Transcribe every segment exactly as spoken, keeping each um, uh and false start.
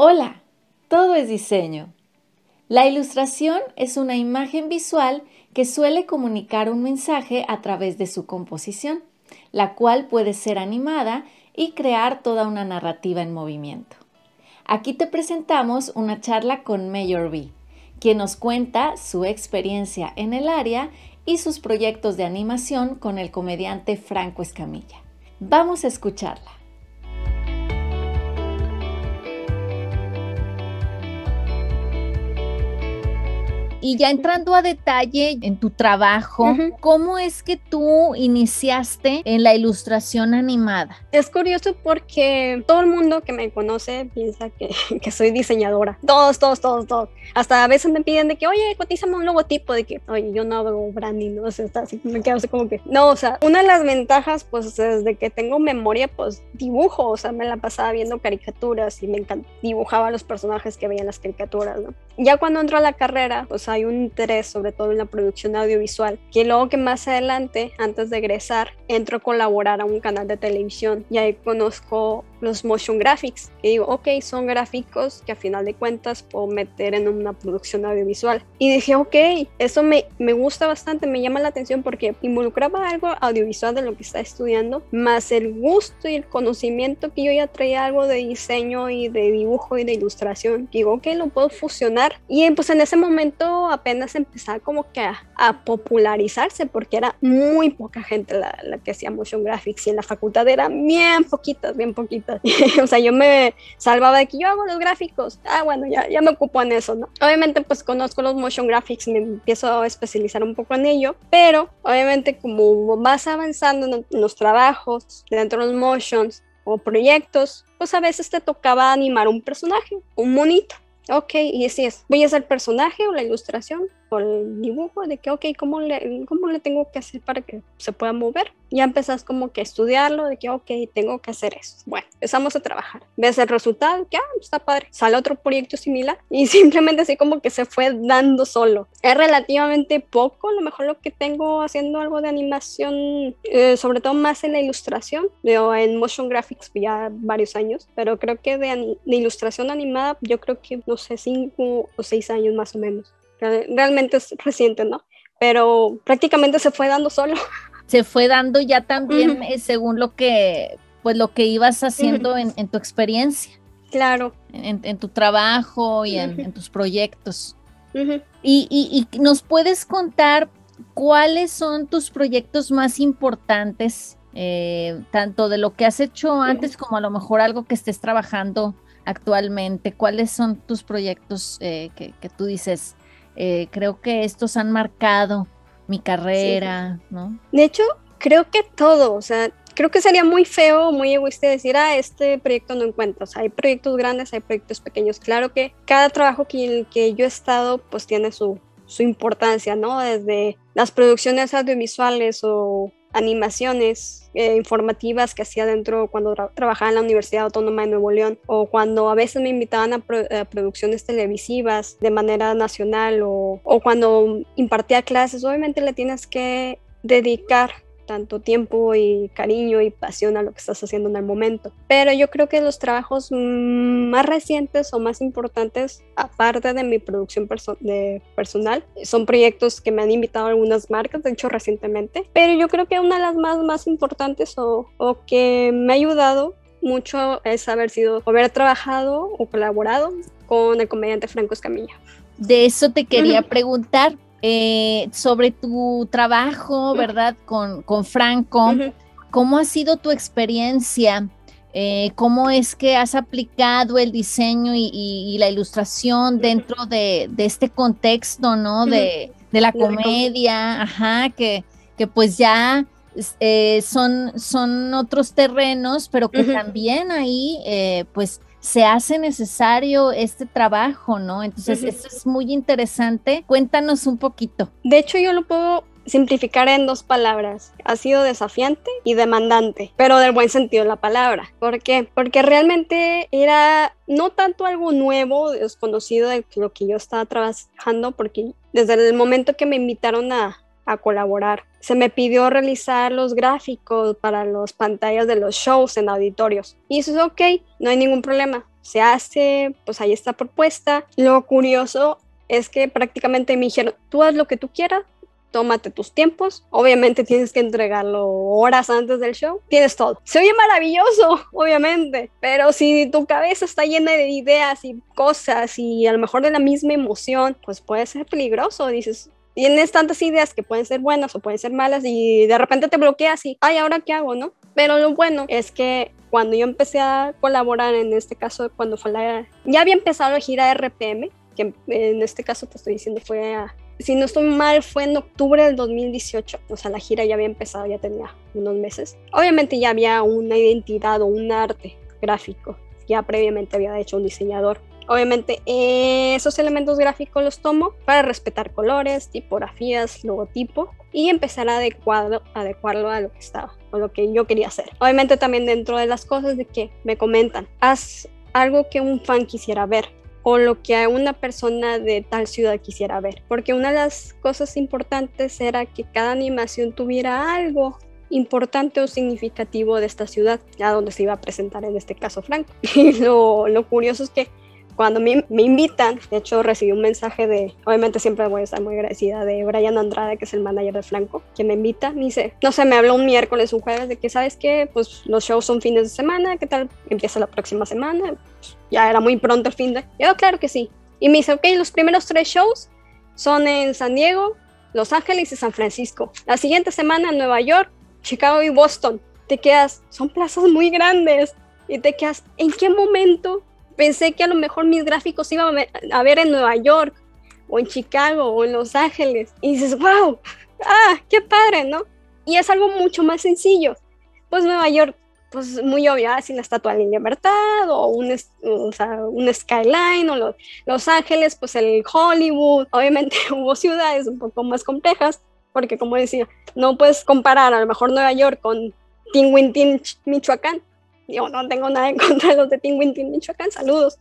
Hola, todo es diseño. La ilustración es una imagen visual que suele comunicar un mensaje a través de su composición, la cual puede ser animada y crear toda una narrativa en movimiento. Aquí te presentamos una charla con Major V, quien nos cuenta su experiencia en el área y sus proyectos de animación con el comediante Franco Escamilla. Vamos a escucharla. Y ya entrando a detalle en tu trabajo, uh-huh. ¿cómo es que tú iniciaste en la ilustración animada? Es curioso porque todo el mundo que me conoce piensa que, que soy diseñadora. Todos, todos, todos, todos. Hasta a veces me piden de que, oye, cotízame un logotipo, de que, oye, yo no hago branding, no sé, está así, me quedo así como que... No, o sea, una de las ventajas, pues, desde que tengo memoria, pues, dibujo, o sea, me la pasaba viendo caricaturas y me encantaba, dibujaba los personajes que veían las caricaturas, ¿no? Ya cuando entro a la carrera, pues, hay un interés sobre todo en la producción audiovisual, que luego que más adelante, antes de egresar, entro a colaborar a un canal de televisión y ahí conozco los motion graphics, que digo, ok, son gráficos que a final de cuentas puedo meter en una producción audiovisual. Y dije, ok, eso me, me gusta bastante, me llama la atención porque involucraba algo audiovisual de lo que estaba estudiando, más el gusto y el conocimiento que yo ya traía algo de diseño y de dibujo y de ilustración, que digo, ok, lo puedo fusionar. Y pues en ese momento apenas empezaba como que a, a popularizarse porque era muy poca gente la, la que hacía motion graphics y en la facultad eran bien poquitas, bien poquitas. O sea, yo me salvaba de que yo hago los gráficos. Ah, bueno, ya, ya me ocupo en eso, ¿no? Obviamente, pues conozco los motion graphics, me empiezo a especializar un poco en ello, pero obviamente como vas avanzando en los trabajos, dentro de los motions o proyectos, pues a veces te tocaba animar un personaje, un monito. Ok, y así es. Voy a hacer personaje o la ilustración o el dibujo de que, ok, ¿cómo le, cómo le tengo que hacer para que se pueda mover? Ya empezás como que a estudiarlo de que, ok, tengo que hacer eso. Bueno, empezamos a trabajar. Ves el resultado, que, ah, está padre. Sale otro proyecto similar y simplemente así como que se fue dando solo. Es relativamente poco, a lo mejor lo que tengo haciendo algo de animación, eh, sobre todo más en la ilustración, o en motion graphics ya varios años, pero creo que de, de ilustración animada yo creo que no sé, cinco o seis años más o menos. Realmente es reciente, ¿no? Pero prácticamente se fue dando solo. Se fue dando ya también uh-huh. eh, según lo que, pues, lo que ibas haciendo uh-huh. en, en tu experiencia. Claro. En, en tu trabajo y uh-huh. en, en tus proyectos. Uh-huh. Y, y, y nos puedes contar cuáles son tus proyectos más importantes, eh, tanto de lo que has hecho antes uh-huh. como a lo mejor algo que estés trabajando actualmente. ¿Cuáles son tus proyectos eh, que, que tú dices, eh, creo que estos han marcado mi carrera, sí, ¿no? De hecho, creo que todo, o sea, creo que sería muy feo, muy egoísta decir, ah, este proyecto no encuentro. O sea, hay proyectos grandes, hay proyectos pequeños. Claro que cada trabajo que, en el que yo he estado, pues tiene su, su importancia, ¿no? Desde las producciones audiovisuales o animaciones eh, informativas que hacía dentro cuando tra trabajaba en la Universidad Autónoma de Nuevo León o cuando a veces me invitaban a, pro a producciones televisivas de manera nacional o, o cuando impartía clases, obviamente le tienes que dedicar tanto tiempo y cariño y pasión a lo que estás haciendo en el momento. Pero yo creo que los trabajos más recientes o más importantes, aparte de mi producción perso de personal, son proyectos que me han invitado a algunas marcas, de hecho recientemente. Pero yo creo que una de las más, más importantes o, o que me ha ayudado mucho es haber sido, haber trabajado o colaborado con el comediante Franco Escamilla. De eso te quería uh-huh. preguntar. Eh, sobre tu trabajo, ¿verdad? Con, con Franco, uh-huh. ¿cómo ha sido tu experiencia? Eh, ¿Cómo es que has aplicado el diseño y, y, y la ilustración dentro de, de este contexto, ¿no? De, de la comedia, ajá, que, que pues ya eh, son, son otros terrenos, pero que uh-huh. también ahí, eh, pues, se hace necesario este trabajo, ¿no? Entonces, uh-huh. eso es muy interesante. Cuéntanos un poquito. De hecho, yo lo puedo simplificar en dos palabras. Ha sido desafiante y demandante, pero del buen sentido de la palabra. ¿Por qué? Porque realmente era no tanto algo nuevo, desconocido de lo que yo estaba trabajando, porque desde el momento que me invitaron a, a colaborar, se me pidió realizar los gráficos para las pantallas de los shows en auditorios. Y eso es ok, no hay ningún problema. se hace, pues ahí está propuesta. Lo curioso es que prácticamente me dijeron, tú haz lo que tú quieras, tómate tus tiempos, obviamente tienes que entregarlo horas antes del show, tienes todo. Se oye maravilloso, obviamente, pero si tu cabeza está llena de ideas y cosas y a lo mejor de la misma emoción, pues puede ser peligroso, dices... Tienes tantas ideas que pueden ser buenas o pueden ser malas y de repente te bloqueas y, ay, ¿ahora qué hago, no? Pero lo bueno es que cuando yo empecé a colaborar, en este caso, cuando fue la... Ya había empezado la gira R P M, que en este caso te estoy diciendo fue... A, si no estoy mal, fue en octubre del dos mil dieciocho. O sea, la gira ya había empezado, ya tenía unos meses. Obviamente ya había una identidad o un arte gráfico. Ya previamente había hecho un diseñador. Obviamente eh, esos elementos gráficos los tomo para respetar colores, tipografías, logotipo y empezar a adecuarlo, adecuarlo a lo que estaba o lo que yo quería hacer. Obviamente también dentro de las cosas de que me comentan, haz algo que un fan quisiera ver o lo que una persona de tal ciudad quisiera ver. Porque una de las cosas importantes era que cada animación tuviera algo importante o significativo de esta ciudad, a donde se iba a presentar en este caso Franco. Y lo, lo curioso es que cuando me, me invitan, de hecho recibí un mensaje de, obviamente siempre voy a estar muy agradecida, de Brian Andrade, que es el manager de Franco, que me invita, me dice, no sé, me habló un miércoles, un jueves, de que, ¿sabes qué? Pues los shows son fines de semana, ¿qué tal? Empieza la próxima semana, pues, ya era muy pronto el fin de... Yo, claro que sí. Y me dice, ok, los primeros tres shows son en San Diego, Los Ángeles y San Francisco. La siguiente semana en Nueva York, Chicago y Boston. Te quedas, son plazas muy grandes, y te quedas, ¿en qué momento...? Pensé que a lo mejor mis gráficos iban a ver en Nueva York, o en Chicago, o en Los Ángeles. Y dices, wow, ah, qué padre, ¿no? Y es algo mucho más sencillo. Pues Nueva York, pues muy obvio, así la Estatua de la Libertad, o un, o sea, un skyline, o los, Los Ángeles, pues el Hollywood. Obviamente hubo ciudades un poco más complejas, porque como decía, no puedes comparar a lo mejor Nueva York con Tingüindín, Michoacán. Yo no tengo nada en contra de los de Tingüindín, Michoacán, saludos.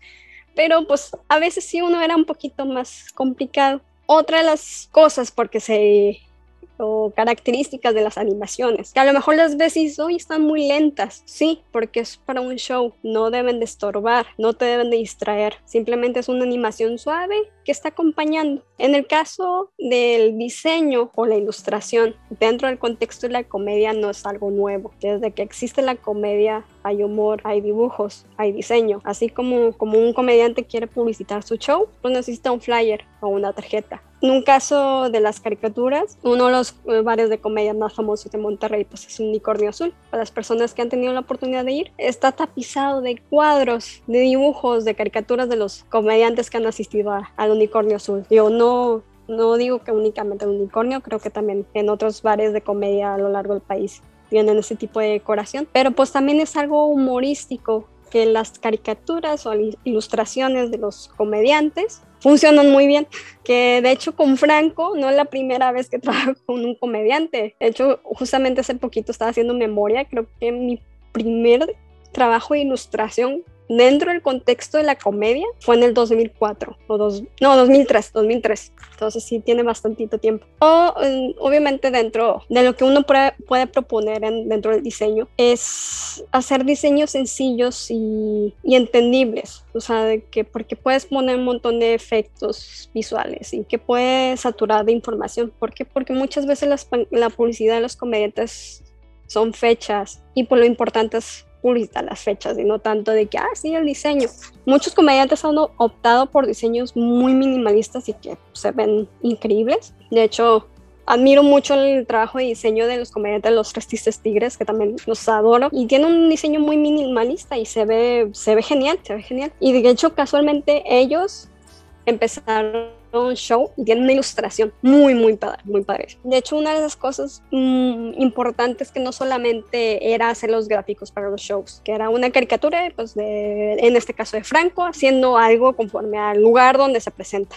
Pero pues a veces sí uno era un poquito más complicado. Otra de las cosas, porque se... o características de las animaciones, que a lo mejor las ves y dices, hoy están muy lentas. Sí, porque es para un show, no deben de estorbar, no te deben de distraer, simplemente es una animación suave que está acompañando. En el caso del diseño o la ilustración, dentro del contexto de la comedia no es algo nuevo. Desde que existe la comedia hay humor, hay dibujos, hay diseño. Así como, como un comediante quiere publicitar su show, pues necesita un flyer o una tarjeta. En un caso de las caricaturas, uno de los bares de comedia más famosos de Monterrey pues es Unicornio Azul. Para las personas que han tenido la oportunidad de ir, está tapizado de cuadros, de dibujos, de caricaturas de los comediantes que han asistido al Unicornio Azul. Yo no, no digo que únicamente el Unicornio, creo que también en otros bares de comedia a lo largo del país tienen ese tipo de decoración. Pero pues también es algo humorístico, que las caricaturas o ilustraciones de los comediantes funcionan muy bien, que de hecho con Franco no es la primera vez que trabajo con un comediante. De hecho, justamente hace poquito estaba haciendo memoria, creo que mi primer trabajo de ilustración dentro del contexto de la comedia fue en el dos mil cuatro, o dos, no, dos mil tres, dos mil tres, entonces sí tiene bastantito tiempo. O obviamente dentro de lo que uno puede proponer en, dentro del diseño es hacer diseños sencillos y, y entendibles, o sea, de que, porque puedes poner un montón de efectos visuales y que puedes saturar de información. ¿Por qué? Porque muchas veces las, la publicidad de los comediantes son fechas y por lo importante es publicitar las fechas y no tanto de que, ah, sí, el diseño. Muchos comediantes han optado por diseños muy minimalistas y que se ven increíbles. De hecho, admiro mucho el trabajo de diseño de los comediantes de Los Tres Tristes Tigres, que también los adoro. Y tiene un diseño muy minimalista y se ve, se ve genial, se ve genial. Y de hecho, casualmente, ellos empezaron un show y tiene una ilustración muy muy padre, muy padre. De hecho, una de las cosas mmm, importantes que no solamente era hacer los gráficos para los shows, que era una caricatura pues de, en este caso de Franco, haciendo algo conforme al lugar donde se presenta,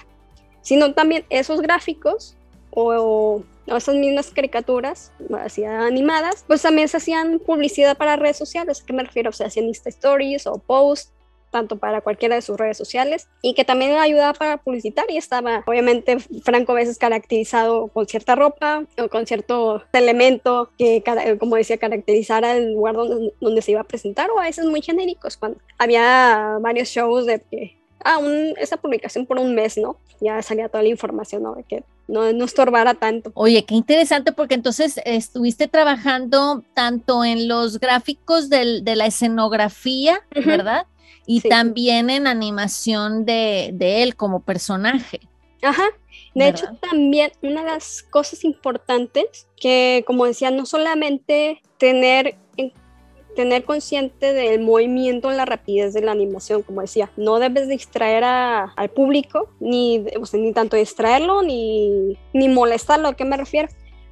sino también esos gráficos o, o esas mismas caricaturas así animadas, pues también se hacían publicidad para redes sociales. ¿A qué me refiero? O sea, hacían Insta Stories o posts tanto para cualquiera de sus redes sociales, y que también lo ayudaba para publicitar, y estaba obviamente Franco a veces caracterizado con cierta ropa o con cierto elemento que, como decía, caracterizara el lugar donde, donde se iba a presentar, o a veces muy genéricos, cuando había varios shows de que ah, un, esa publicación por un mes, ¿no? Ya salía toda la información, ¿no? De que no, no estorbara tanto. Oye, qué interesante, porque entonces estuviste trabajando tanto en los gráficos del, de la escenografía, uh-huh, ¿verdad? Y sí, también en animación de, de él como personaje. Ajá. De ¿verdad? Hecho, también una de las cosas importantes que, como decía, no solamente tener en tener consciente del movimiento, la rapidez de la animación, como decía, no debes distraer a, al público, ni, o sea, ni tanto distraerlo, ni, ni molestarlo, ¿a qué me refiero?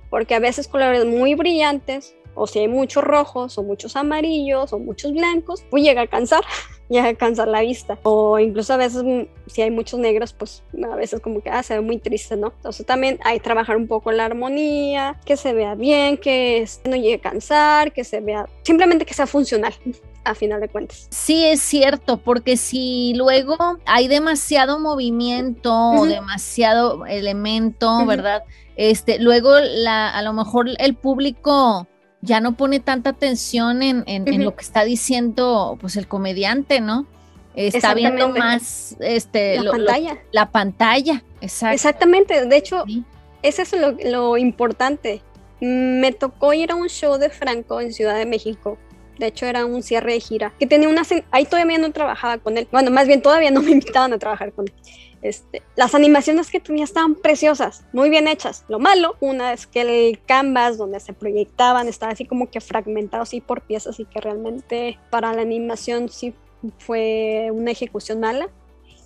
Porque a veces colores muy brillantes, o si hay muchos rojos, o muchos amarillos, o muchos blancos, pues llega a cansar, llega a cansar la vista, o incluso a veces si hay muchos negros, pues a veces como que ah, se ve muy triste, ¿no? Entonces también hay que trabajar un poco la armonía, que se vea bien, que no llegue a cansar, que se vea, simplemente que sea funcional, a final de cuentas. Sí, es cierto, porque si luego hay demasiado movimiento, uh-huh, o demasiado elemento, uh-huh, ¿verdad? Este, luego la, a lo mejor el público ya no pone tanta atención en, en, uh-huh, en lo que está diciendo pues el comediante, ¿no? Está viendo más este, la, lo, pantalla. Lo, la pantalla. Exacto. Exactamente, de hecho, sí, eso es lo, lo importante. Me tocó ir a un show de Franco en Ciudad de México. De hecho, era un cierre de gira, que tenía una... Ahí todavía no trabajaba con él. Bueno, más bien, todavía no me invitaban a trabajar con él. Este, las animaciones que tenía estaban preciosas, muy bien hechas. Lo malo, una es que el canvas donde se proyectaban estaba así como que fragmentado así por piezas, y que realmente para la animación sí fue una ejecución mala.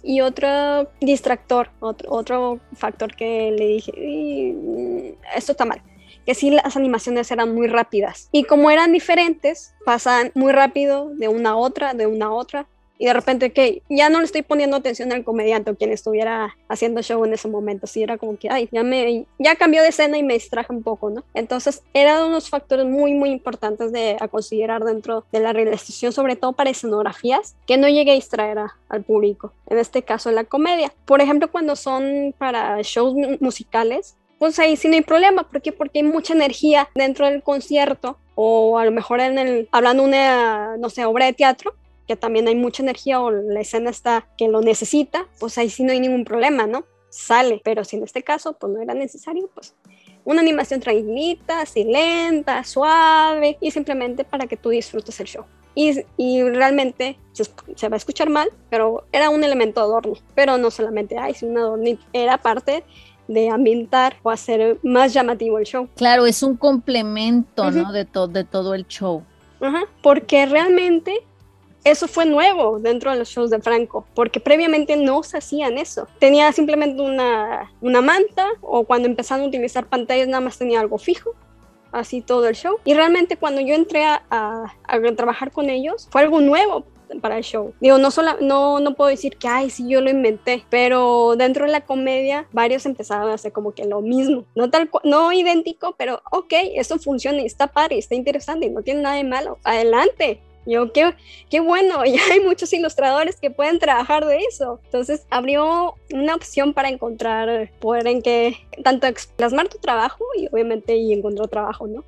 Y otro distractor, otro, otro factor que le dije, esto está mal, que sí las animaciones eran muy rápidas. Y como eran diferentes, pasan muy rápido de una a otra, de una a otra. Y de repente que ya no le estoy poniendo atención al comediante o quien estuviera haciendo show en ese momento. Sí, era como que, ay, ya me ya cambió de escena y me distraje un poco, ¿no? Entonces, eran unos factores muy, muy importantes de, a considerar dentro de la realización, sobre todo para escenografías, que no llegue a distraer a, al público. En este caso, la comedia. Por ejemplo, cuando son para shows musicales, pues ahí sí no hay problema. ¿Por qué? Porque hay mucha energía dentro del concierto, o a lo mejor en el, hablando una, no sé, obra de teatro, que también hay mucha energía o la escena está que lo necesita, pues ahí sí no hay ningún problema, ¿no? Sale. Pero si en este caso pues no era necesario, pues una animación tranquilita, así lenta, suave, y simplemente para que tú disfrutes el show. Y, y realmente se, se va a escuchar mal, pero era un elemento adorno, pero no solamente, ay, sí, un adorno, era parte de ambientar o hacer más llamativo el show. Claro, es un complemento, uh-huh, ¿no? De, to- de todo el show. Ajá, porque realmente eso fue nuevo dentro de los shows de Franco, porque previamente no se hacían eso. Tenía simplemente una, una manta, o cuando empezaron a utilizar pantallas nada más tenía algo fijo, así todo el show. Y realmente cuando yo entré a, a, a trabajar con ellos, fue algo nuevo para el show. Digo, no, sola, no, no puedo decir que, ay, sí, yo lo inventé, pero dentro de la comedia varios empezaron a hacer como que lo mismo, no tal cu- no idéntico, pero ok, eso funciona y está padre, está interesante y no tiene nada de malo, adelante. Yo, qué, qué bueno, ya hay muchos ilustradores que pueden trabajar de eso. Entonces abrió una opción para encontrar, poder en que tanto plasmar tu trabajo y obviamente y encontrar trabajo, ¿no?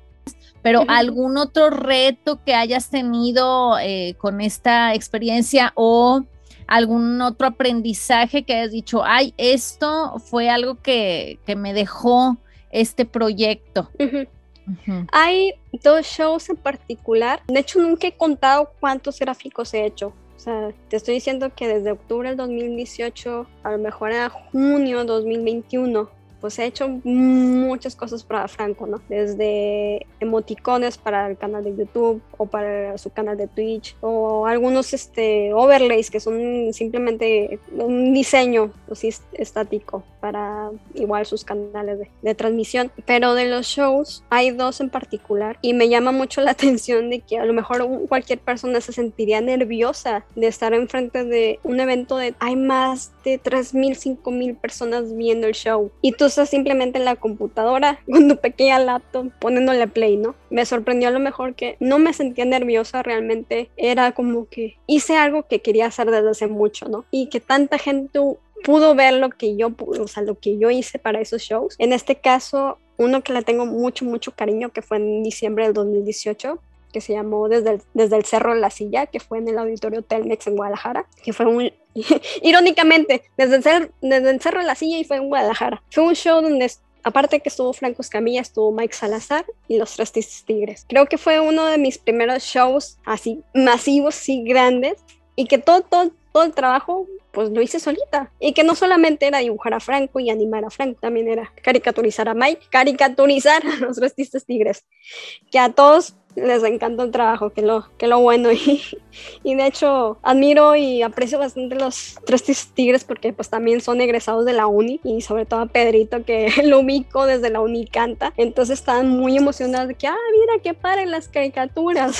Pero algún otro reto que hayas tenido eh, con esta experiencia, o algún otro aprendizaje que hayas dicho, ay, esto fue algo que, que me dejó este proyecto. Uh-huh. Uh-huh. Hay dos shows en particular, de hecho nunca he contado cuántos gráficos he hecho, o sea, te estoy diciendo que desde octubre del dos mil dieciocho a lo mejor a junio del dos mil veintiuno, pues he hecho muchas cosas para Franco, ¿no? Desde emoticones para el canal de YouTube o para su canal de Twitch, o algunos este, overlays que son simplemente un diseño así estático para igual sus canales de, de transmisión. Pero de los shows hay dos en particular y me llama mucho la atención de que a lo mejor cualquier persona se sentiría nerviosa de estar enfrente de un evento de hay más de tres mil, cinco mil personas viendo el show, y tú cosas simplemente en la computadora, con tu pequeña laptop, poniéndole play, ¿no? Me sorprendió a lo mejor que no me sentía nerviosa realmente, era como que hice algo que quería hacer desde hace mucho, ¿no? Y que tanta gente pudo ver lo que yo, o sea, lo que yo hice para esos shows. En este caso, uno que le tengo mucho, mucho cariño, que fue en diciembre del dos mil dieciocho, que se llamó Desde el, desde el Cerro de la Silla, que fue en el Auditorio Telmex en Guadalajara, que fue un... irónicamente, desde el, cer, desde el Cerro de la Silla y fue en Guadalajara. Fue un show donde, aparte que estuvo Franco Escamilla, estuvo Mike Salazar y Los Tres Tristes Tigres. Creo que fue uno de mis primeros shows así masivos, sí, grandes, y que todo, todo, todo el trabajo pues lo hice solita, y que no solamente era dibujar a Franco y animar a Franco, también era caricaturizar a Mike, caricaturizar a Los Tres Tristes Tigres, que a todos les encanta el trabajo, que lo, que lo bueno, y, y de hecho admiro y aprecio bastante Los Tres Tigres porque pues también son egresados de la uni, y sobre todo a Pedrito, que lo ubico desde la uni, canta, entonces estaban muy emocionados de que, ah, mira qué padre las caricaturas.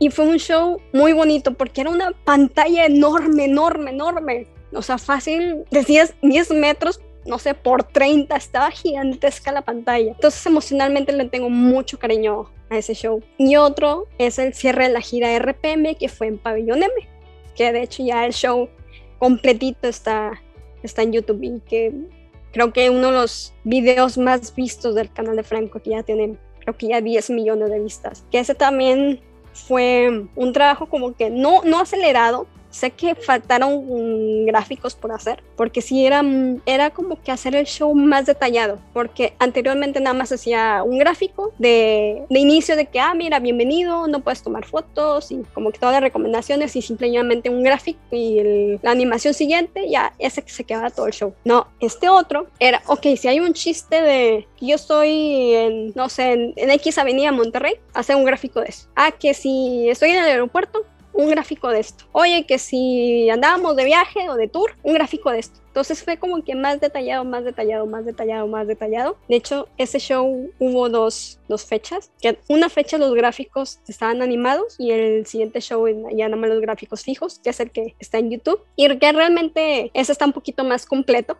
Y fue un show muy bonito porque era una pantalla enorme, enorme, enorme. O sea, fácil, decías diez metros, no sé, por treinta. Estaba gigantesca la pantalla. Entonces, emocionalmente le tengo mucho cariño a ese show. Y otro es el cierre de la gira R P M, que fue en Pabellón M. Que de hecho ya el show completito está, está en YouTube, y que creo que uno de los videos más vistos del canal de Franco, que ya tiene, creo que ya diez millones de vistas. Que ese también... fue un trabajo como que no, no acelerado. Sé que faltaron um, gráficos por hacer, porque sí era, era como que hacer el show más detallado, porque anteriormente nada más hacía un gráfico de, de inicio de que, ah, mira, bienvenido, no puedes tomar fotos, y como que todas las recomendaciones, y simplemente un gráfico y el, la animación siguiente, ya, ese que se quedaba todo el show. No, este otro era, ok, si hay un chiste de que yo estoy en, no sé, en, en X Avenida Monterrey, hacer un gráfico de eso. Ah, que si estoy en el aeropuerto, un gráfico de esto. Oye, que si andábamos de viaje o de tour, un gráfico de esto. Entonces fue como que más detallado, más detallado, más detallado, más detallado. De hecho, ese show hubo dos, dos fechas. Que una fecha los gráficos estaban animados y el siguiente show ya nada más los gráficos fijos, que es el que está en YouTube. Y que realmente ese está un poquito más completo.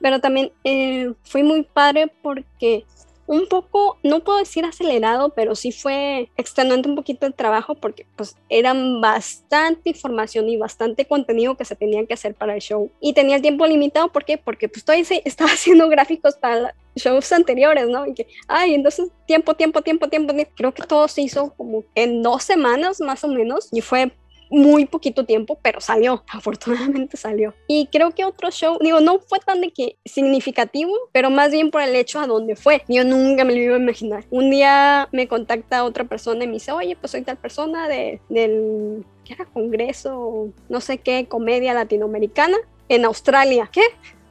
Pero también eh, fue muy padre porque... un poco, no puedo decir acelerado, pero sí fue extenuante un poquito el trabajo, porque pues eran bastante información y bastante contenido que se tenía que hacer para el show, y tenía el tiempo limitado. ¿Por qué? Porque pues todavía estaba haciendo gráficos para shows anteriores, ¿no? Y que, ay, entonces tiempo, tiempo, tiempo, tiempo, creo que todo se hizo como en dos semanas más o menos, y fue muy poquito tiempo, pero salió, afortunadamente salió. Y creo que otro show, digo, no fue tan de que significativo, pero más bien por el hecho a dónde fue. Yo nunca me lo iba a imaginar. Un día me contacta otra persona y me dice, oye, pues soy tal persona de, del, ¿qué era? Congreso, no sé qué, comedia latinoamericana en Australia. ¿Qué?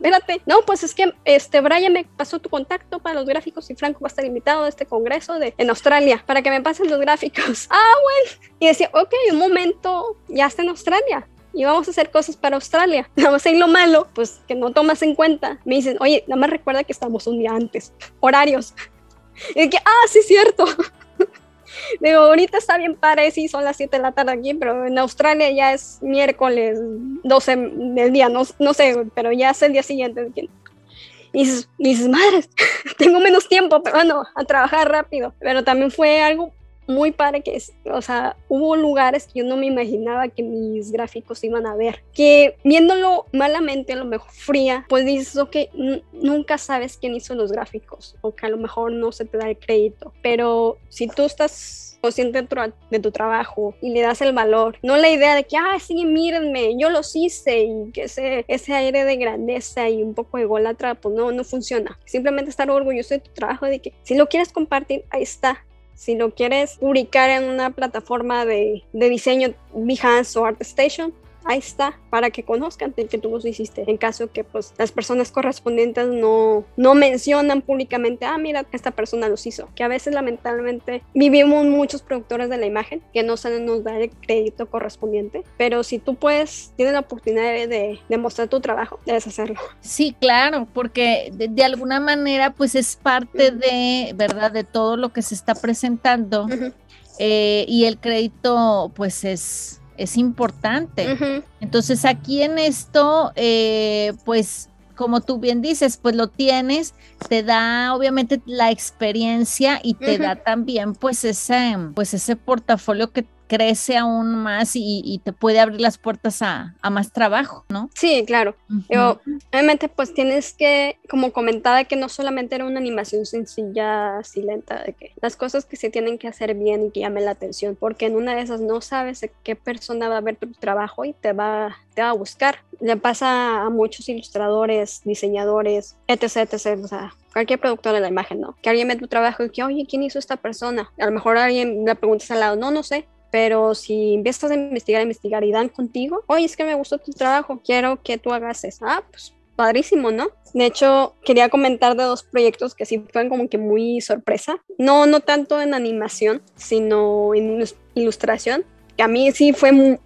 Espérate, no, pues es que este Brian me pasó tu contacto para los gráficos y Franco va a estar invitado a este congreso de, en Australia para que me pasen los gráficos. Ah, bueno. Y decía, ok, un momento, ya está en Australia y vamos a hacer cosas para Australia. Nada más en lo malo, pues que no tomas en cuenta. Me dicen, oye, nada más recuerda que estamos un día antes, horarios. Y que, ah, sí, cierto. Digo, ahorita está bien padre, sí, son las siete de la tarde aquí, pero en Australia ya es miércoles doce del día, no, no sé, pero ya es el día siguiente. Y dices, dices, madre, tengo menos tiempo, pero bueno, a trabajar rápido. Pero también fue algo muy padre que, o sea, hubo lugares que yo no me imaginaba que mis gráficos iban a ver, que viéndolo malamente, a lo mejor fría, pues dices, ok, nunca sabes quién hizo los gráficos, o que a lo mejor no se te da el crédito, pero si tú estás consciente de tu, de tu trabajo y le das el valor, no la idea de que, ah, sí, mírenme, yo los hice, y que ese, ese aire de grandeza y un poco de ególatra, pues no, no funciona. Simplemente estar orgulloso de tu trabajo, de que si lo quieres compartir, ahí está. Si lo quieres publicar en una plataforma de, de diseño, Behance o ArtStation, ahí está, para que conozcan que tú los hiciste. En caso que pues, las personas correspondientes no, no mencionan públicamente, ah, mira, esta persona los hizo. Que a veces, lamentablemente, vivimos muchos productores de la imagen que no se nos da el crédito correspondiente. Pero si tú puedes, tienes la oportunidad de, de mostrar tu trabajo, debes hacerlo. Sí, claro, porque de, de alguna manera pues es parte uh-huh. de, ¿verdad?, de todo lo que se está presentando. Uh-huh. eh, y el crédito pues es... es importante. Uh-huh. Entonces aquí en esto eh, pues como tú bien dices, pues lo tienes, te da obviamente la experiencia y te uh-huh. da también pues ese, pues ese portafolio que crece aún más y, y te puede abrir las puertas a, a más trabajo, ¿no? Sí, claro. Uh-huh. Yo, obviamente pues tienes que, como comentaba, que no solamente era una animación sencilla, así lenta, de que las cosas que se tienen que hacer bien y que llamen la atención, porque en una de esas no sabes de qué persona va a ver tu trabajo y te va, te va a buscar. Le pasa a muchos ilustradores, diseñadores, etc, etcétera, o sea, cualquier productor de la imagen, ¿no? Que alguien ve tu trabajo y que, oye, ¿quién hizo esta persona? A lo mejor a alguien le preguntas al lado, no, no sé. Pero si empiezas a investigar, investigar y dan contigo, oye, es que me gustó tu trabajo, quiero que tú hagas eso. Ah, pues padrísimo, ¿no? De hecho, quería comentar de dos proyectos que sí fueron como que muy sorpresa. No, no tanto en animación, sino en ilustración, que a mí sí fue muy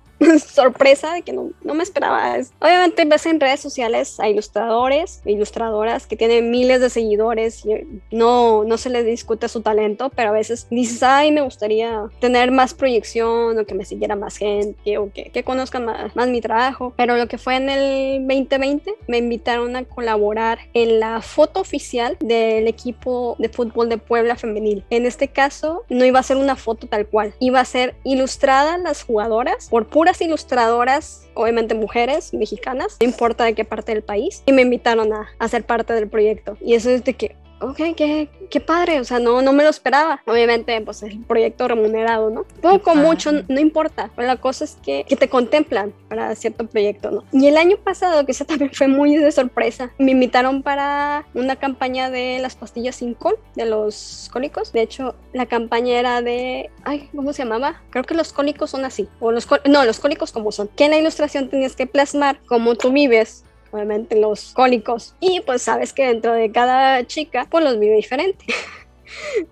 sorpresa, de que no, no me esperaba eso. Obviamente ves en redes sociales a ilustradores, ilustradoras que tienen miles de seguidores y no, no se les discute su talento, pero a veces dices, ay, me gustaría tener más proyección o que me siguiera más gente o que, que conozcan más, más mi trabajo. Pero lo que fue en el veinte veinte, me invitaron a colaborar en la foto oficial del equipo de fútbol de Puebla femenil. En este caso no iba a ser una foto tal cual, iba a ser ilustrada las jugadoras por pura ilustradoras, obviamente mujeres mexicanas, no importa de qué parte del país, y me invitaron a, a ser parte del proyecto. Y eso es de que, ok, qué, qué padre, o sea, no, no me lo esperaba. Obviamente, pues el proyecto remunerado, ¿no? Poco, mucho, no importa. Pero la cosa es que, que te contemplan para cierto proyecto, ¿no? Y el año pasado, que eso también fue muy de sorpresa, me invitaron para una campaña de las pastillas sin col, de los cólicos. De hecho, la campaña era de, ay, ¿cómo se llamaba? Creo que los cólicos son así, o los col- no, los cólicos como son. Que en la ilustración tenías que plasmar cómo tú vives, obviamente los cólicos, y pues sabes que dentro de cada chica pues los vive diferente.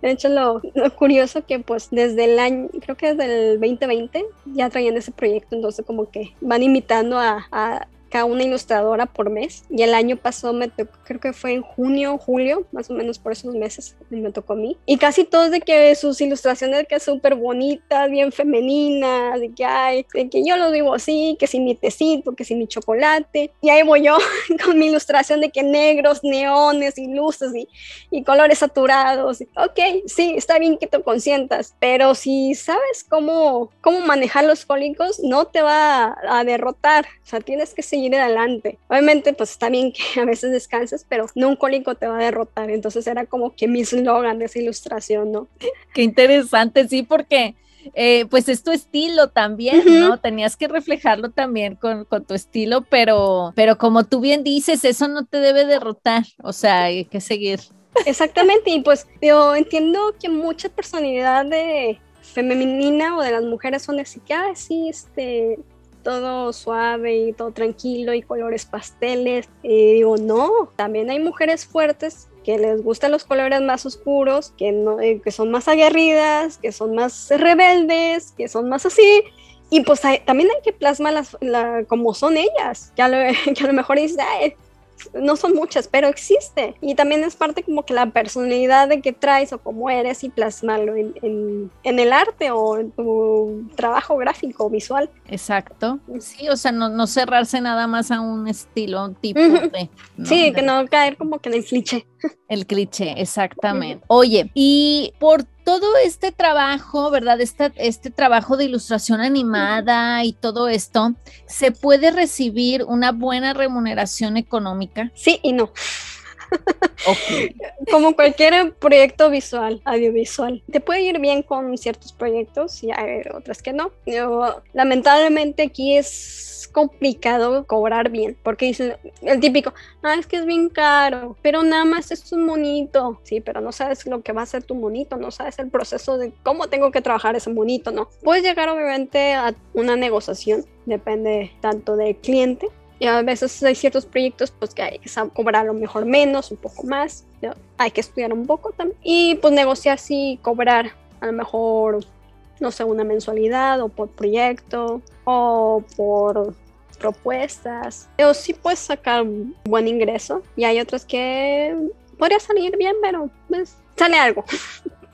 De hecho, lo, lo curioso que pues desde el año, creo que desde el veinte veinte ya traían ese proyecto, entonces como que van invitando a, a cada una ilustradora por mes, y el año pasado me tocó, creo que fue en junio, julio, más o menos por esos meses me tocó a mí, y casi todos de que sus ilustraciones de que súper bonitas, bien femeninas, de que ay, de que yo los vivo así, que si mi tecito, que si mi chocolate, y ahí voy yo con mi ilustración de que negros, neones y luces y, y colores saturados. Ok, sí, está bien que te consientas, pero si sabes cómo, cómo manejar los cólicos, no te va a, a derrotar, o sea, tienes que seguir adelante. Obviamente pues está bien que a veces descanses, pero no un cólico te va a derrotar. Entonces era como que mi eslogan de esa ilustración, ¿no? Qué interesante, sí, porque eh, pues es tu estilo también, ¿no? Uh-huh. Tenías que reflejarlo también con, con tu estilo, pero, pero como tú bien dices, eso no te debe derrotar, o sea, hay que seguir. Exactamente, y pues yo entiendo que mucha personalidad de femenina o de las mujeres son así que, ah, sí, este... todo suave y todo tranquilo y colores pasteles, y digo, no, también hay mujeres fuertes que les gustan los colores más oscuros, que, no, eh, que son más aguerridas, que son más rebeldes, que son más así, y pues hay, también hay que plasmar las, la, como son ellas, que a lo, que a lo mejor dices, ay, no son muchas, pero existe, y también es parte como que la personalidad de que traes o cómo eres y plasmarlo en, en, en el arte o en tu trabajo gráfico o visual. Exacto, sí, o sea, no, no cerrarse nada más a un estilo, a un tipo uh-huh. de... ¿no? Sí, que no caer como que en el cliché. El cliché, exactamente. Uh-huh. Oye, y por todo este trabajo, ¿verdad? Este, este trabajo de ilustración animada y todo esto, ¿se puede recibir una buena remuneración económica? Sí y no. Okay. Como cualquier proyecto visual, audiovisual, te puede ir bien con ciertos proyectos y hay otras que no. Yo, lamentablemente aquí es complicado cobrar bien, porque dicen el típico, ah, es que es bien caro, pero nada más es un monito. Sí, pero no sabes lo que va a ser tu monito, no sabes el proceso de cómo tengo que trabajar ese monito, ¿no? Puedes llegar obviamente a una negociación, depende tanto del cliente. Y a veces hay ciertos proyectos pues que hay que cobrar a lo mejor menos, un poco más, ¿no? Hay que estudiar un poco también y pues negociar, sí, cobrar a lo mejor, no sé, una mensualidad o por proyecto o por propuestas, pero sí puedes sacar un buen ingreso, y hay otros que podría salir bien, pero pues, sale algo.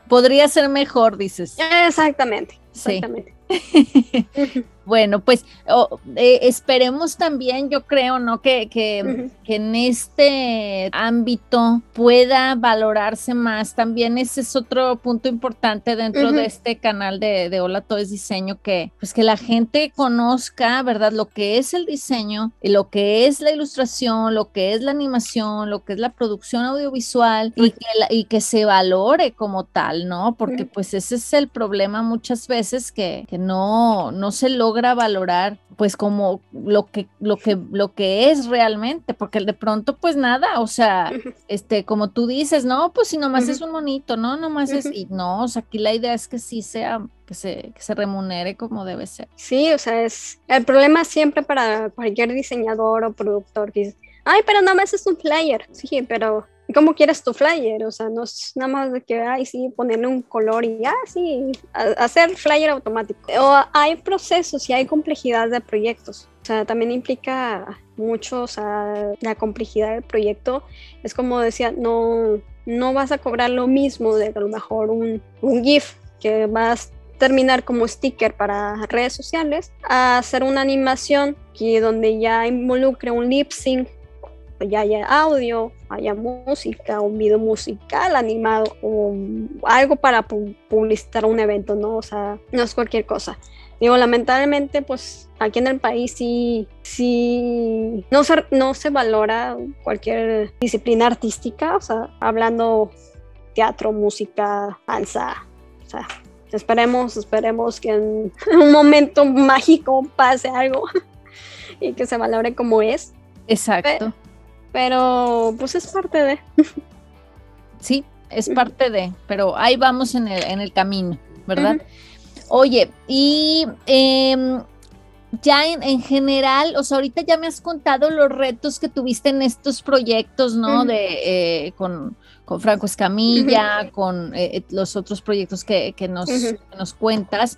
Podría ser mejor, dices. Exactamente, exactamente. Sí. Bueno, pues oh, eh, esperemos también, yo creo, ¿no? Que, que, uh-huh. que en este ámbito pueda valorarse más. También ese es otro punto importante dentro uh-huh. de este canal de, de Hola Todo es Diseño, que pues que la gente conozca, ¿verdad? Lo que es el diseño, lo que es la ilustración, lo que es la animación, lo que es la producción audiovisual y que, la, y que se valore como tal, ¿no? Porque uh-huh. pues ese es el problema muchas veces que, que no, no se logra valorar pues como lo que lo que lo que es realmente, porque de pronto pues nada, o sea, uh-huh. este como tú dices, no, pues si nomás uh-huh. es un monito, no, nomás uh-huh. es, y no, o sea, aquí la idea es que sí sea, que se, que se remunere como debe ser. Sí, o sea, es el problema siempre para cualquier diseñador o productor que dice, ay, pero nada más es un flyer, sí, pero ¿cómo quieres tu flyer? O sea, no es nada más de que, ay, sí, ponerle un color y ya, ah, sí, hacer flyer automático. O hay procesos y hay complejidad de proyectos. O sea, también implica mucho, o sea, la complejidad del proyecto. Es como decía, no, no vas a cobrar lo mismo de a lo mejor un, un GIF que vas a terminar como sticker para redes sociales, a hacer una animación que donde ya involucre un lip sync, ya haya audio, haya música, un video musical animado o algo para pu- publicitar un evento, ¿no? O sea, no es cualquier cosa. Digo, lamentablemente, pues aquí en el país sí, sí no se, no se valora cualquier disciplina artística, o sea, hablando teatro, música, danza, o sea, esperemos, esperemos que en un momento mágico pase algo y que se valore como es. Exacto. Pero, Pero pues es parte de. Sí, es parte de, pero ahí vamos en el, en el camino, ¿verdad? Uh-huh. Oye, y eh, ya en, en general, o sea, ahorita ya me has contado los retos que tuviste en estos proyectos, ¿no? Uh-huh. De eh, con, con Franco Escamilla, uh-huh. con eh, los otros proyectos que, que, nos, uh-huh. que nos cuentas,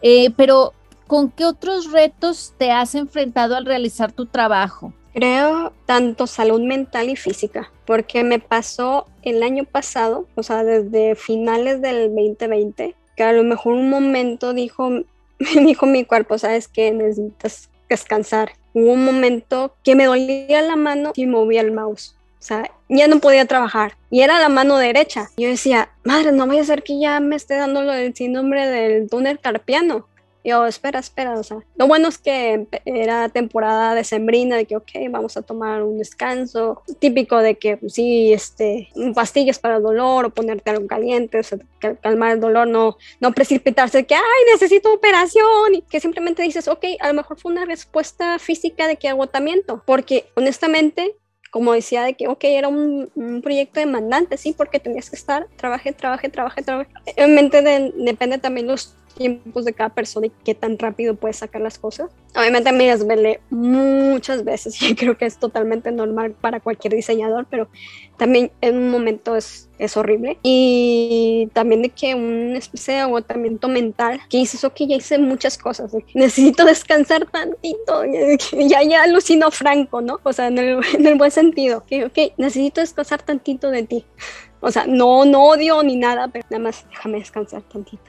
eh, pero ¿con qué otros retos te has enfrentado al realizar tu trabajo? Creo tanto salud mental y física, porque me pasó el año pasado, o sea, desde finales del veinte veinte, que a lo mejor un momento dijo, me dijo mi cuerpo, sabes que necesitas descansar. Hubo un momento que me dolía la mano y movía el mouse, o sea, ya no podía trabajar y era la mano derecha. Yo decía, madre, no vaya a ser que ya me esté dando lo del síndrome del túnel carpiano. Yo, espera, espera, o sea, lo bueno es que era temporada decembrina, de que, ok, vamos a tomar un descanso, típico de que, pues, sí, este, pastillas para el dolor, o ponerte algo caliente, o sea, calmar el dolor, no, no precipitarse, de que, ay, necesito operación, y que simplemente dices, ok, a lo mejor fue una respuesta física de que agotamiento, porque, honestamente, como decía, de que, ok, era un, un proyecto demandante, sí, porque tenías que estar, trabaje, trabaje, trabaje, trabaje. Obviamente de, depende también los tiempos de cada persona y qué tan rápido puedes sacar las cosas. Obviamente me desvelé muchas veces y creo que es totalmente normal para cualquier diseñador, pero también en un momento es, es horrible. Y también de que una especie de agotamiento mental, que dices, ok, ya hice muchas cosas, ¿eh? Necesito descansar tantito, ya, ya alucino Franco, ¿no? O sea, en el, en el buen sentido, que okay, ok, necesito descansar tantito de ti. O sea, no, no odio ni nada, pero nada más déjame descansar tantito.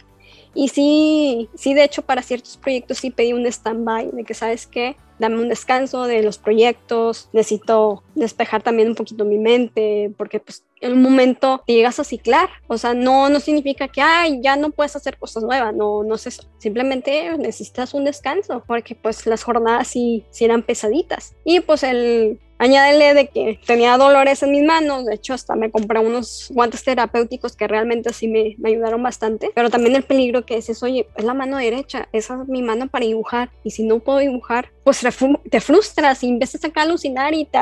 Y sí, sí, de hecho, para ciertos proyectos sí pedí un stand-by, de que, ¿sabes qué? Dame un descanso de los proyectos, necesito despejar también un poquito mi mente, porque pues en un momento te llegas a ciclar, o sea, no, no significa que, ay, ya no puedes hacer cosas nuevas, no, no es eso, simplemente necesitas un descanso, porque pues las jornadas sí, sí eran pesaditas. Y pues el... añádele de que tenía dolores en mis manos, de hecho hasta me compré unos guantes terapéuticos que realmente sí me, me ayudaron bastante, pero también el peligro que dices, oye, es la mano derecha, esa es mi mano para dibujar, y si no puedo dibujar, pues te frustras y empiezas a alucinar y te,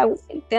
te,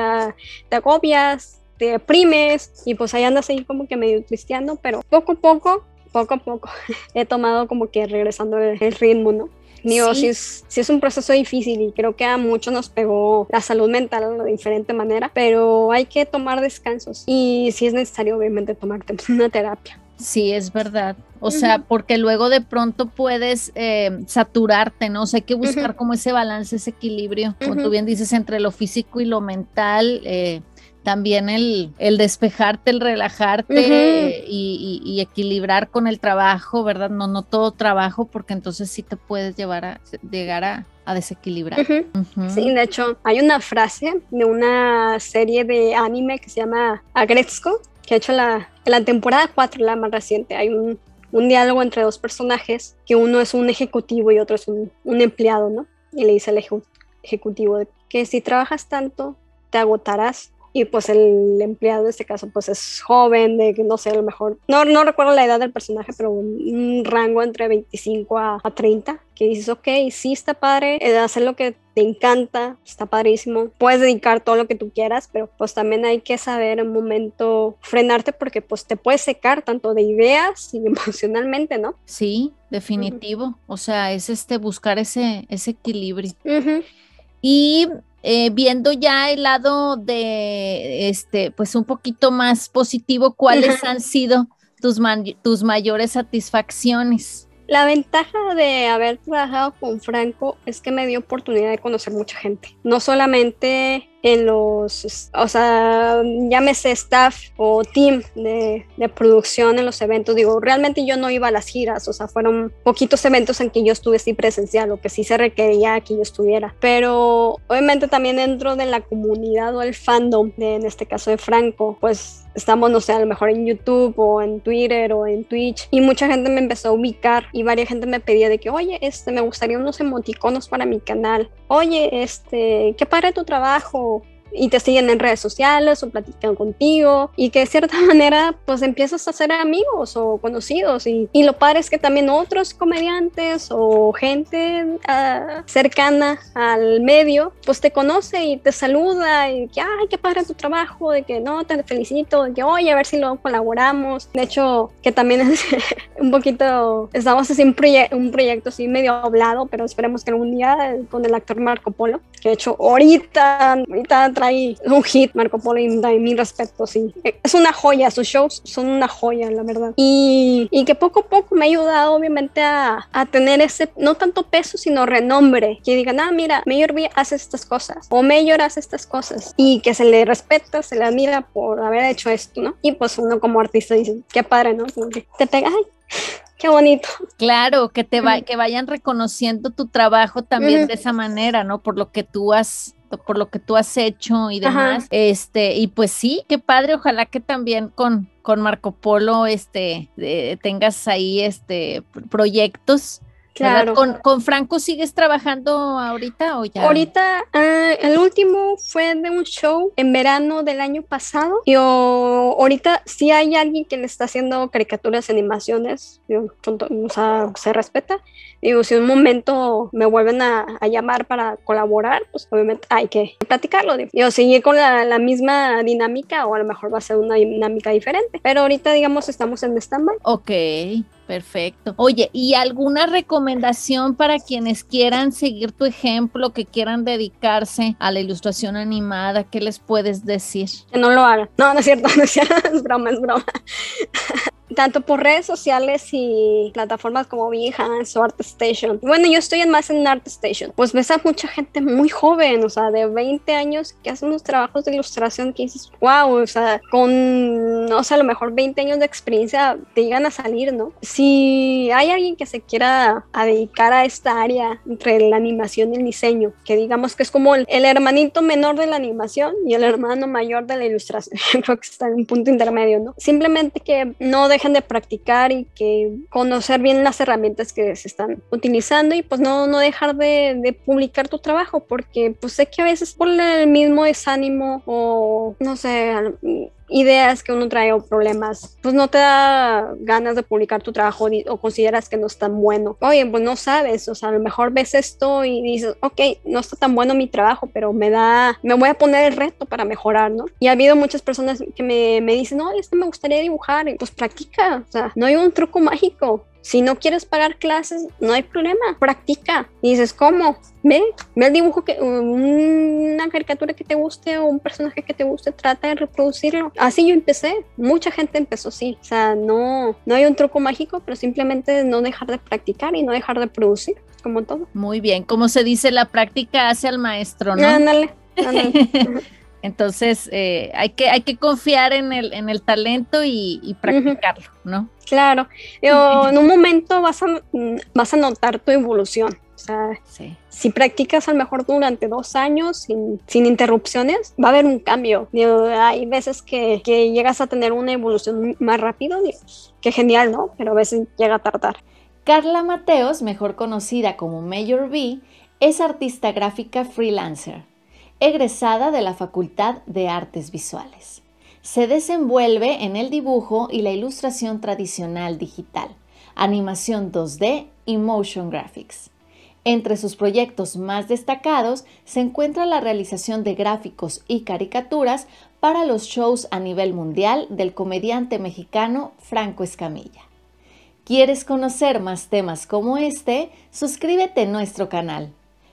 te agobias, te deprimes, y pues ahí andas ahí como que medio tristeando, pero poco a poco, poco a poco, he tomado como que regresando el, el ritmo, ¿no? Digo, sí. Sí, es, sí es un proceso difícil y creo que a muchos nos pegó la salud mental de diferente manera, pero hay que tomar descansos y sí es necesario obviamente tomarte una terapia. Sí, es verdad. O uh-huh. sea, porque luego de pronto puedes eh, saturarte, ¿no? O sea, hay que buscar uh-huh. como ese balance, ese equilibrio, uh-huh. como tú bien dices, entre lo físico y lo mental, eh, también el, el despejarte, el relajarte, uh-huh, y, y, y equilibrar con el trabajo, ¿verdad? No, no todo trabajo, porque entonces sí te puedes llevar a, llegar a, a desequilibrar. Uh-huh. Uh-huh. Sí, de hecho, hay una frase de una serie de anime que se llama Aggretsuko, que ha hecho la, la temporada cuatro, la más reciente. Hay un, un diálogo entre dos personajes, que uno es un ejecutivo y otro es un, un empleado, ¿no? Y le dice al eje, ejecutivo que si trabajas tanto, te agotarás. Y pues el empleado en este caso pues es joven, de no sé, a lo mejor, no, no recuerdo la edad del personaje, pero un, un rango entre veinticinco a treinta, que dices, ok, sí está padre, hacer lo que te encanta, está padrísimo, puedes dedicar todo lo que tú quieras, pero pues también hay que saber en un momento frenarte, porque pues te puedes secar tanto de ideas y emocionalmente, ¿no? Sí, definitivo, uh-huh, o sea, es este buscar ese, ese equilibrio. Uh-huh. Y... Eh, viendo ya el lado de, este, pues un poquito más positivo, ¿cuáles han sido tus, man- tus mayores satisfacciones? La ventaja de haber trabajado con Franco es que me dio oportunidad de conocer mucha gente, no solamente en los, o sea, llámese staff o team de, de producción en los eventos. Digo, realmente yo no iba a las giras, o sea, fueron poquitos eventos en que yo estuve así presencial, o que sí se requería que yo estuviera, pero obviamente también dentro de la comunidad o el fandom, de, en este caso de Franco, pues estamos, no sé, a lo mejor en YouTube o en Twitter o en Twitch, y mucha gente me empezó a ubicar, y varias gente me pedía de que, oye, este, me gustaría unos emoticonos para mi canal, oye, este, qué padre tu trabajo, y te siguen en redes sociales o platican contigo, y que de cierta manera pues empiezas a ser amigos o conocidos, y, y lo padre es que también otros comediantes o gente uh, cercana al medio pues te conoce y te saluda, y que ay, qué padre tu trabajo, de que no, te felicito, de que oye, a ver si luego colaboramos. De hecho, que también es un poquito, estamos haciendo un, proye- un proyecto así medio hablado, pero esperemos que algún día con el actor Marco Polo, que de hecho ahorita, ahorita trae un hit, Marco Polo, y mi respeto, sí, es una joya, sus shows son una joya, la verdad, y, y que poco a poco me ha ayudado obviamente a, a tener ese, no tanto peso, sino renombre, que digan, ah, mira, Major V hace estas cosas, o Major hace estas cosas, y que se le respeta, se le admira por haber hecho esto, ¿no? Y pues uno como artista dice, qué padre, ¿no? Te pega, ay, qué bonito. Claro, que te va, mm. que vayan reconociendo tu trabajo también, mm, de esa manera, ¿no? Por lo que tú has por lo que tú has hecho y demás. Ajá. Este, y pues sí, qué padre, ojalá que también con, con Marco Polo este, eh, tengas ahí este proyectos. Claro. ¿Con, ¿Con Franco sigues trabajando ahorita o ya? Ahorita, eh, el último fue de un show en verano del año pasado. Yo ahorita sí hay alguien que le está haciendo caricaturas, animaciones, yo, o sea, se respeta. Digo, si en un momento me vuelven a, a llamar para colaborar, pues obviamente hay que platicarlo. Digo, seguir con la, la misma dinámica, o a lo mejor va a ser una dinámica diferente. Pero ahorita, digamos, estamos en stand-by. Ok. Perfecto. Oye, ¿y alguna recomendación para quienes quieran seguir tu ejemplo, que quieran dedicarse a la ilustración animada? ¿Qué les puedes decir? Que no lo hagan. No, no es cierto, no es cierto, es broma, es broma. Tanto por redes sociales y plataformas como Behance o ArtStation. Bueno, yo estoy más en ArtStation. Pues ves a mucha gente muy joven, o sea, de veinte años, que hace unos trabajos de ilustración que dices, wow, o sea, con, o sea, a lo mejor veinte años de experiencia te llegan a salir, ¿no? Si hay alguien que se quiera a dedicar a esta área entre la animación y el diseño, que digamos que es como el, el hermanito menor de la animación y el hermano mayor de la ilustración, creo que está en un punto intermedio, ¿no? Simplemente que no dejen de practicar y que conocer bien las herramientas que se están utilizando, y pues no, no dejar de, de publicar tu trabajo, porque pues sé que a veces por el mismo desánimo o no sé, ideas que uno trae o problemas, pues no te da ganas de publicar tu trabajo, o consideras que no es tan bueno. Oye, pues no sabes, o sea, a lo mejor ves esto y dices, ok, no está tan bueno mi trabajo, pero me da, me voy a poner el reto para mejorar, ¿no? Y ha habido muchas personas que me, me dicen, no, este me gustaría dibujar, y pues practica, o sea, no hay un truco mágico. Si no quieres pagar clases, no hay problema, practica. Y dices, ¿cómo? Ve, ve el dibujo, que, una caricatura que te guste o un personaje que te guste, trata de reproducirlo. Así yo empecé, mucha gente empezó así. O sea, no, no hay un truco mágico, pero simplemente no dejar de practicar y no dejar de producir, como todo. Muy bien, como se dice, la práctica hace al maestro, ¿no? Ándale, ándale. Entonces, eh, hay que, hay que confiar en el, en el talento y, y practicarlo, ¿no? Claro. Yo, en un momento vas a, vas a notar tu evolución. O sea, sí. Si practicas a lo mejor durante dos años sin, sin interrupciones, va a haber un cambio. Digo, hay veces que, que llegas a tener una evolución más rápido, digo, que genial, ¿no? Pero a veces llega a tardar. Carla Mateos, mejor conocida como Major V, es artista gráfica freelancer, egresada de la Facultad de Artes Visuales. Se desenvuelve en el dibujo y la ilustración tradicional digital, animación dos D y motion graphics. Entre sus proyectos más destacados se encuentra la realización de gráficos y caricaturas para los shows a nivel mundial del comediante mexicano Franco Escamilla. ¿Quieres conocer más temas como este? Suscríbete a nuestro canal.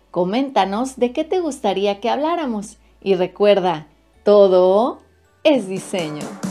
Coméntanos de qué te gustaría que habláramos. Y recuerda, todo es diseño.